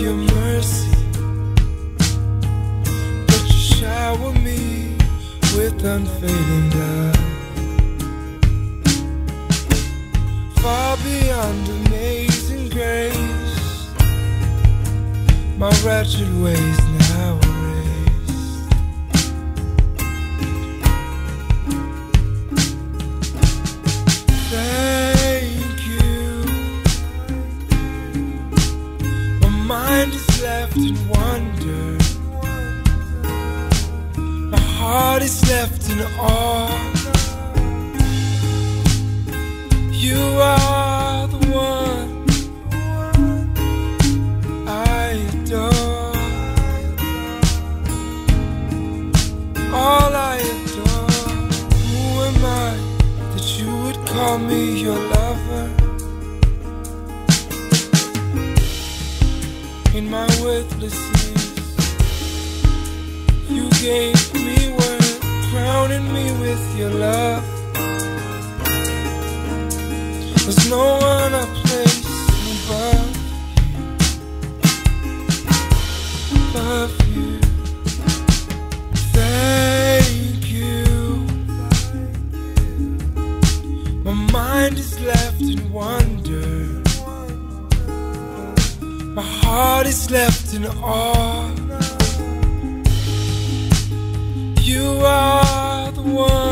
your mercy, but you shower me with unfading love, far beyond amazing grace. My wretched ways now erased. Mind is left in wonder, my heart is left in awe. You are the one I adore, all I adore. Who am I that you would call me your lover? In my worthlessness, you gave me worth, crowning me with your love. There's no one I place above you. Thank you. My mind is left in wonder, my heart is left in awe. You are the one.